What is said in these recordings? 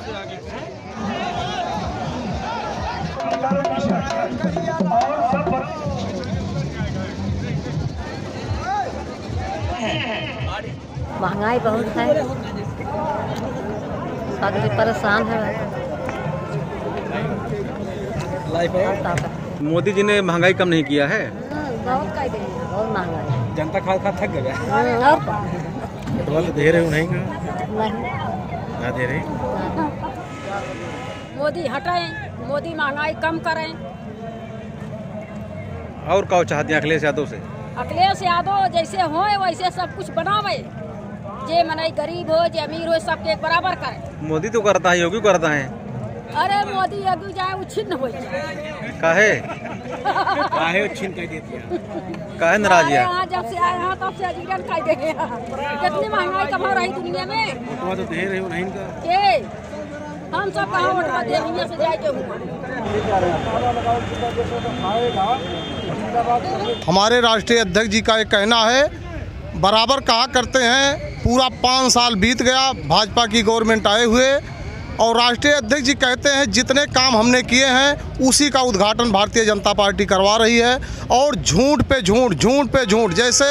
महंगाई बहुत है, आदमी परेशान है। मोदी जी ने महंगाई कम नहीं किया है, बहुत महंगाई, जनता खा खा थक गया। दे रहे हो नहीं दे रहे। मोदी हटाएं, मोदी महंगाई कम करें। और क्या चाहते हैं अखिलेश यादव से? अखिलेश यादव जैसे हो वैसे सब कुछ बनावे, जे मनाई गरीब हो जे अमीर हो सबके एक बराबर करे। मोदी तो करता है, योगी करता है। अरे मोदी योगी जाए वो छिन्न हो जाए, काहे काहे छिन्न कर देती, काहे नाराज है। हां जब से आए हां तब से अजीवन काहे दे गया, कितनी महंगाई कमा रही दुनिया में। वोटवा तो दे रहे हो नहीं इनका के, हम सब कहां वोटवा दे दुनिया से जाए के हुआ। हमारे राष्ट्रीय अध्यक्ष जी का ये कहना है बराबर कहा करते हैं, पूरा 5 साल बीत गया भाजपा की गवर्नमेंट आए हुए, और राष्ट्रीय अध्यक्ष जी कहते हैं जितने काम हमने किए हैं उसी का उद्घाटन भारतीय जनता पार्टी करवा रही है। और झूठ पे झूठ, झूठ पे झूठ, जैसे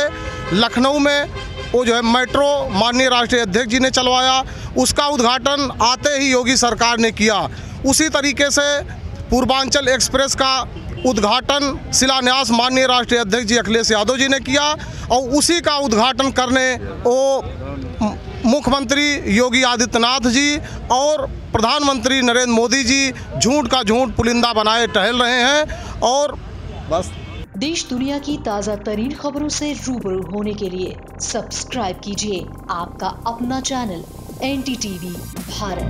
लखनऊ में वो जो है मेट्रो माननीय राष्ट्रीय अध्यक्ष जी ने चलवाया, उसका उद्घाटन आते ही योगी सरकार ने किया। उसी तरीके से पूर्वांचल एक्सप्रेस का उद्घाटन शिलान्यास माननीय राष्ट्रीय अध्यक्ष जी अखिलेश यादव जी ने किया, और उसी का उद्घाटन करने वो मुख्यमंत्री योगी आदित्यनाथ जी और प्रधानमंत्री नरेंद्र मोदी जी झूठ का झूठ पुलिंदा बनाए टहल रहे हैं। और बस देश दुनिया की ताज़ा तरीन खबरों से रूबरू होने के लिए सब्सक्राइब कीजिए आपका अपना चैनल NTTV भारत।